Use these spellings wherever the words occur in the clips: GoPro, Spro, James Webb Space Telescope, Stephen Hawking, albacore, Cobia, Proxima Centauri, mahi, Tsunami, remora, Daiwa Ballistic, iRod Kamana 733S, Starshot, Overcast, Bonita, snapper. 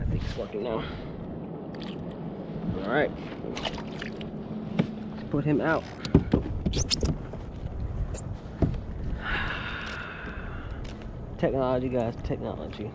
I think it's working now. Alright. Let's put him out. Technology, guys, technology.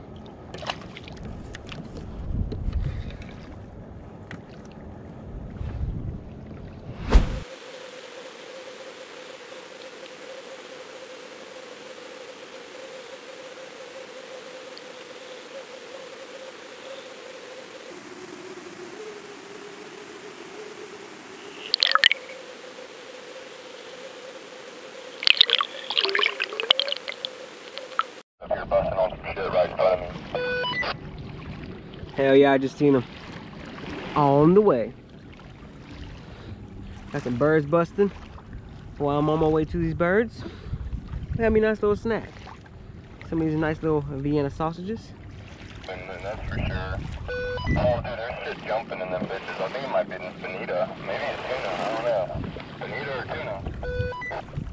Hell yeah, I just seen him. On the way. Got some birds busting. While I'm on my way to these birds, I got me a nice little snack. Some of these nice little Vienna sausages. And that's for sure. Oh, dude, there's shit jumping in them bitches. I think it might be bonita. Maybe it's tuna. I don't know. Bonita or tuna.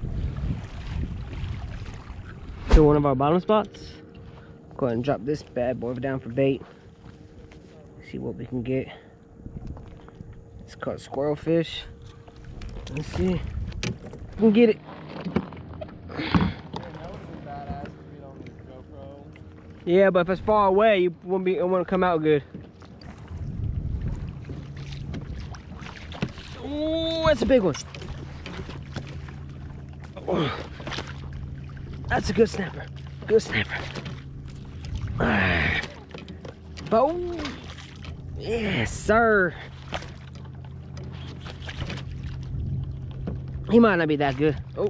So, one of our bottom spots. Go ahead and drop this bad boy down for bait. See what we can get. It's called squirrel fish. Let's see if we can get it. Yeah, but if it's far away, you won't be. It won't come out good. Oh, that's a big one. Oh, that's a good snapper. Good snapper. Boom. Yes, sir. He might not be that good. Oh.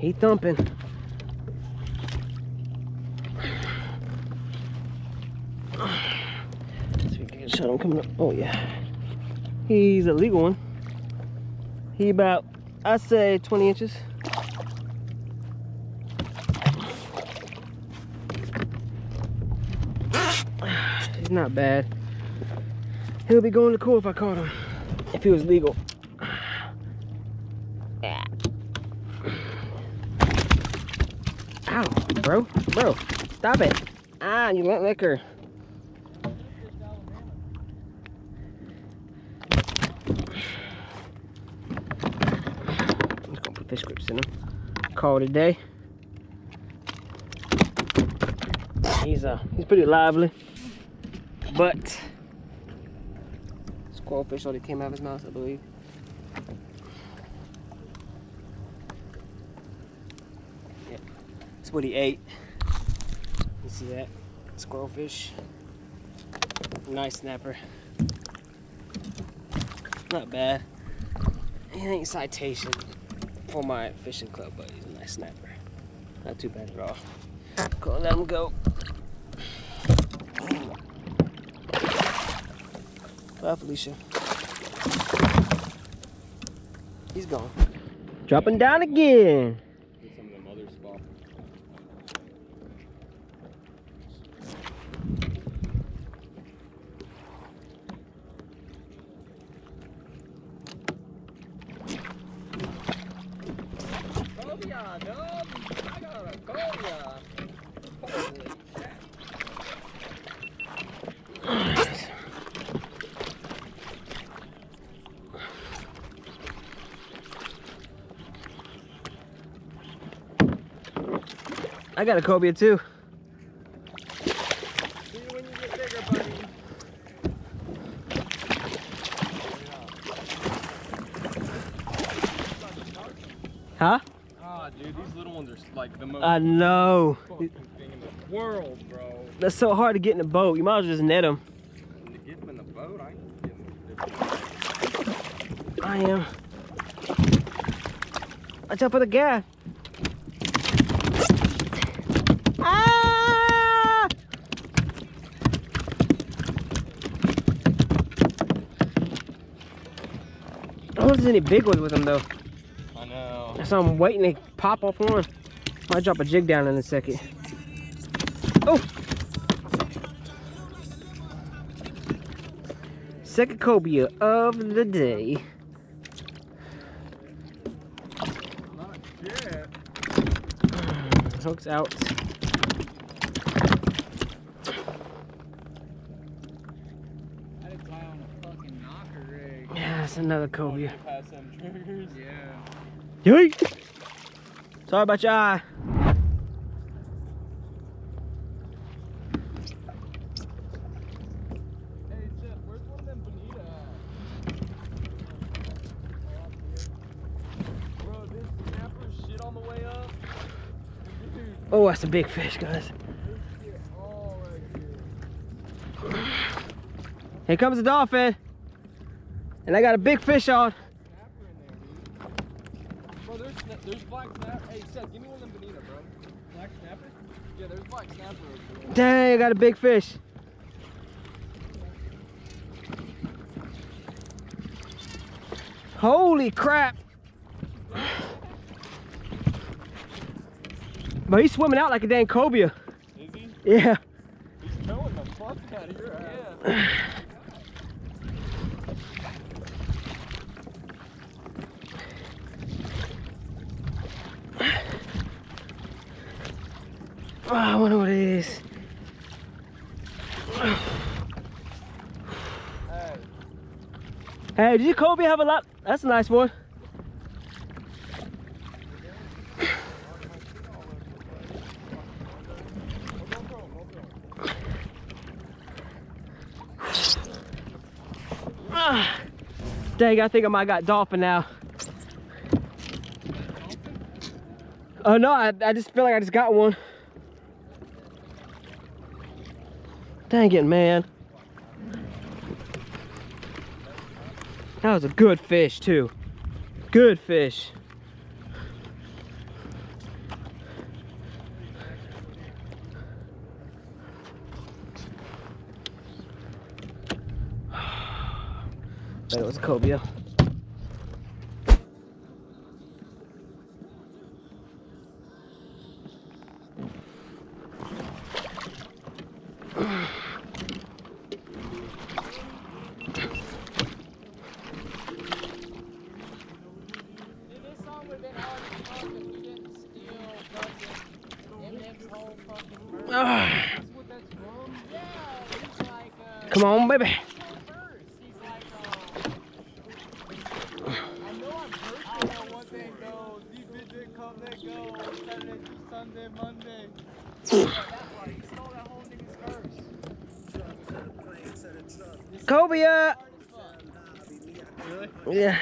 He thumping. Let's see if we can shot him coming up. Oh, yeah. He's a legal one. He about, I say 20 inches. He's not bad. He'll be going to court if I caught him. If he was legal. Ow, bro. Bro, stop it. Ah, you want liquor. Fish grips in him. Call today. He's pretty lively, but squirrel fish already came out of his mouth, I believe. Yeah, that's what he ate. You see that squirrel fish? Nice snapper. Not bad. He ain't citation. For my fishing club, but he's a nice snapper. Not too bad at all. Go let him go. Bye, Felicia. He's gone. Dropping down again. Get some of them other spots. I got a cobia too. See you when you get bigger, buddy. Huh? Ah, dude, these little ones are like the most. I know. Fucking thing in the world, bro. That's so hard to get in the boat. You might as well just net them. To get them in the boat, I ain't getting them. I am. Watch out for the guy. Any big ones with them though. I know. So I'm waiting to pop off one. I'll drop a jig down in a second. Oh! Second cobia of the day. shit. Hook's out. I'd fly on a fucking knocker rig. Yeah, that's another cobia. Yeah. Yoink! Sorry about your eye. Oh, that's a big fish, guys. Here comes a dolphin. And I got a big fish on. Bro, there's black snapper. Hey, Seth, give me one of them bonita, bro. Black snapper? Yeah, there's black snapper over there. Dang, I got a big fish. Holy crap. But he's swimming out like a dang cobia. Is he? Yeah. He's towing the fuck out of your ass. Yeah. Oh, I wonder what it is. Hey, hey, did you cobia have a lot? That's a nice one. Dang, I think I might got dolphin now. Oh no, I just feel like I just got one. Dang it, man. That was a good fish too. Good fish. It was cobia. Come on, baby. Cobia! Really? Yeah.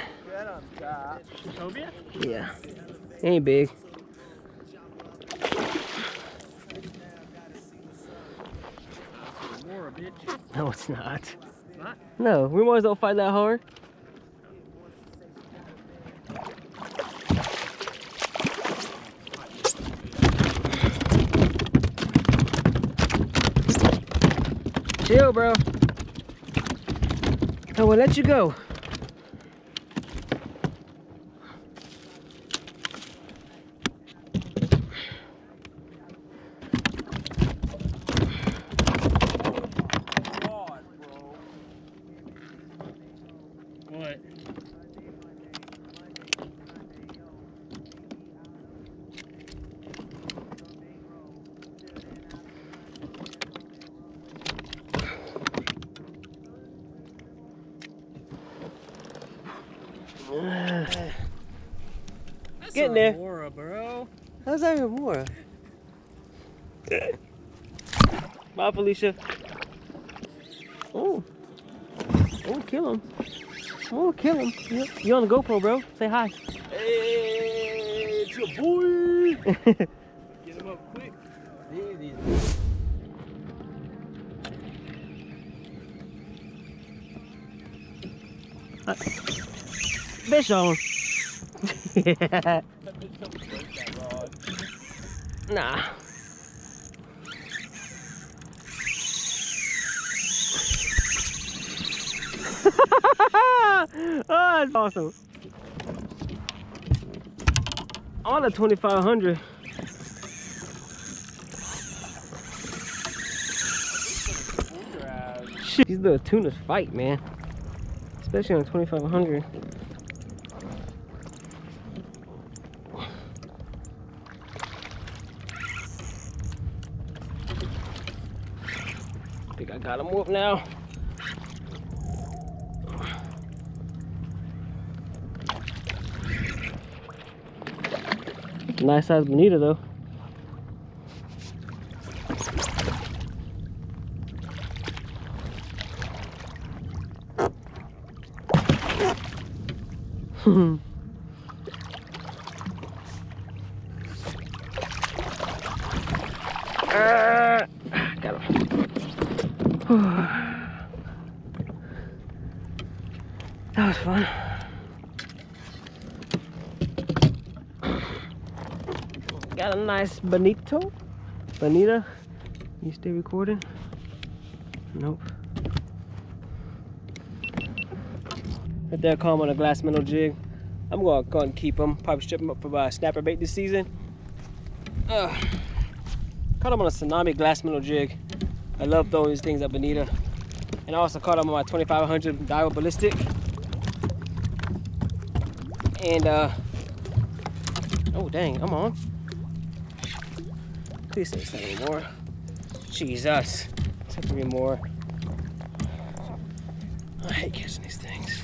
Cobia? Yeah. Ain't big. More, bitch. No, it's not. Not? No, we might as well fight that hard. Chill, bro. I will let you go. God, bro. What? Getting there. Remora, bro. How's that remora? Bye, Felicia. Oh. Oh, kill him. Oh, kill him. You on the GoPro, bro. Say hi. Hey, it's your boy. Get him up quick. Fish on him. Yeah. Nah. Oh, that's awesome. On a 2500. Shit, these little tunas fight, man. Especially on a 2500. think I got him up now. Nice size bonita though. Got him. That was fun. Got a nice bonito. Bonita. You stay recording? Nope. Right there, caught him on a glass minnow jig. I'm gonna go and keep him. Probably strip him up for snapper bait this season. Caught him on a Tsunami glass minnow jig. I love throwing these things at bonita. And I also caught him on my 2500 Daiwa Ballistic. And oh dang, I'm on. Please say something more. Jesus, take three more. I hate catching these things.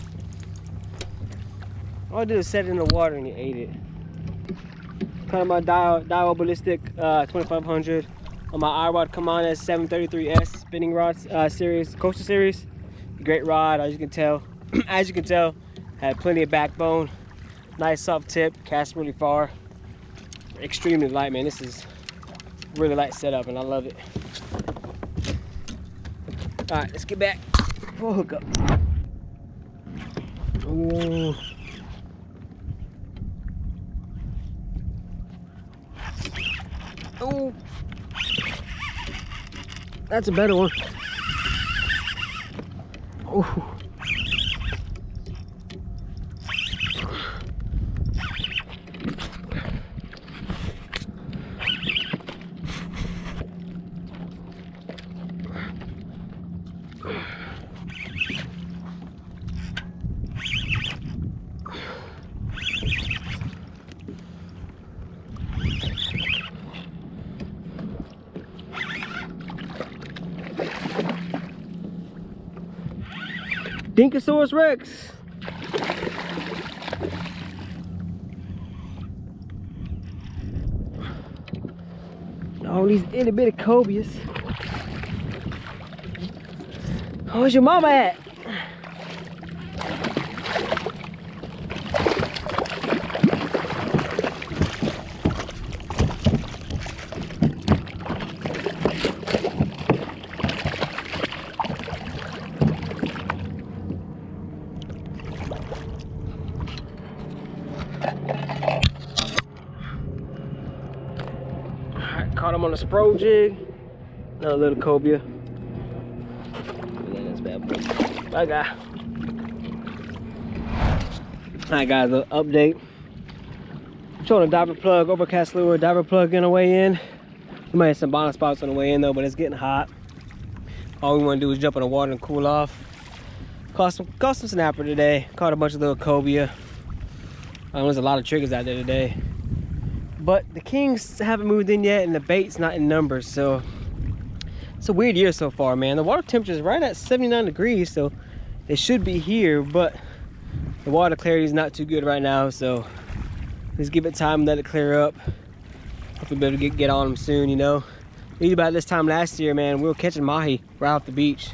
All I did was set it in the water and you ate it. Caught him on Daiwa Ballistic 2500 on my iRod Kamana 733S spinning rod series, coaster series. Great rod, as you can tell. As you can tell, had plenty of backbone. Nice soft tip, cast really far. Extremely light, man. This is really light setup and I love it. All right, let's get back. Full hookup. Ooh. Oh, that's a better one. Oh, Dinkosaurus Rex. All these itty bitty cobias. Where's your mama at? Caught him on a Spro jig, another little cobia. Look at this bad boy. Bye guy. Alright guys, a little update. I'm showing a diver plug, Overcast lure, diver plug on the way in. We might have some bottom spots on the way in though, but it's getting hot. All we want to do is jump in the water and cool off. Caught some snapper today. Caught a bunch of little cobia. There's a lot of triggers out there today. But the kings haven't moved in yet and the bait's not in numbers, so it's a weird year so far, man. The water temperature is right at 79 degrees, so they should be here, but the water clarity is not too good right now, so let's give it time, let it clear up. Hopefully we'll be able to get on them soon, you know. Maybe about this time last year, man, we were catching mahi right off the beach.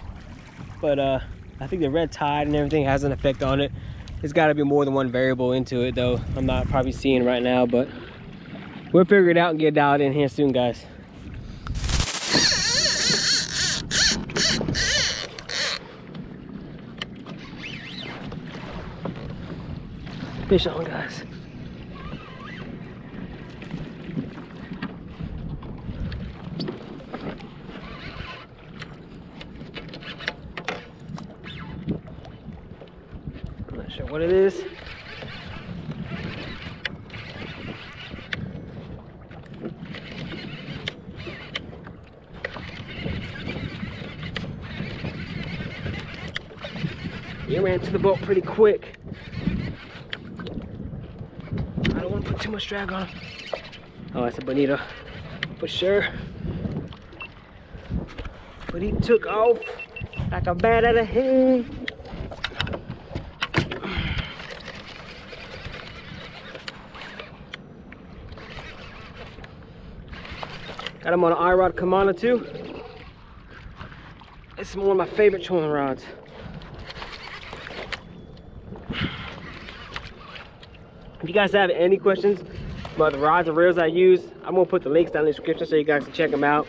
But I think the red tide and everything has an effect on it. There's gotta be more than one variable into it though. I'm not probably seeing right now, but we'll figure it out and get dialed in here soon, guys. Fish on, guys. I'm not sure what it is. It ran to the boat pretty quick. I don't want to put too much drag on him. Oh, that's a bonita for sure. But he took off like a bat out of hell. Got him on an iRod Kamana too. It's one of my favorite trolling rods. If you guys have any questions about the rods and reels I use, I'm going to put the links down in the description so you guys can check them out.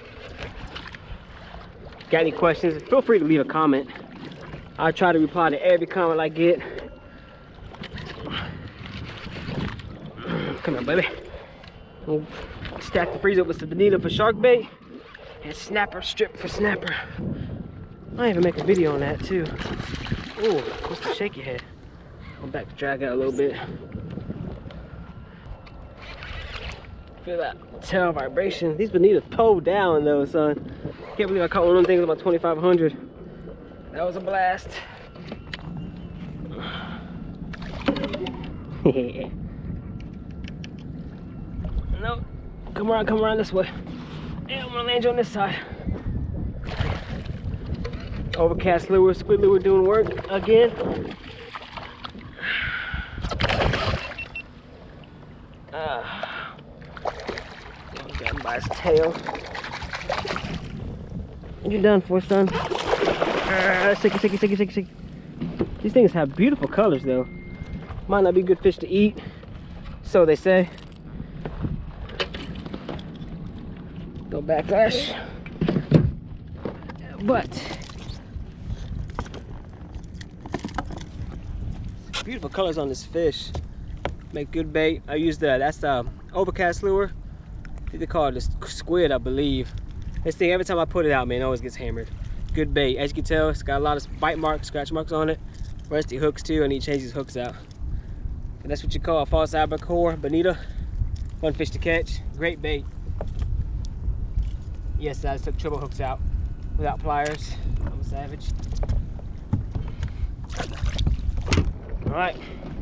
Got any questions, feel free to leave a comment. I try to reply to every comment I get. Come on, baby. We'll stack the freezer with some bonita for shark bait and snapper strip for snapper. I even make a video on that too. Oh, what's the shaky head? I'm back to drag out a little bit. Feel that tail vibration. These bonitas pulled down though, son. Can't believe I caught one of them things about 2,500. That was a blast. Yeah. No, come around this way. Yeah, I'm gonna land you on this side. Overcast lure, squid lure doing work again. Got him by his tail. You're done for, son. Sicky. These things have beautiful colors though. Might not be good fish to eat, so they say. No backlash. But beautiful colors on this fish. Make good bait. I use that's the Overcast lure. I think they call it a squid, I believe. This thing, every time I put it out, man, it always gets hammered. Good bait. As you can tell, it's got a lot of bite marks, scratch marks on it. Rusty hooks too, and he changes his hooks out. And that's what you call a false albacore, bonita. Fun fish to catch. Great bait. Yes, I just took triple hooks out without pliers. I'm a savage. All right.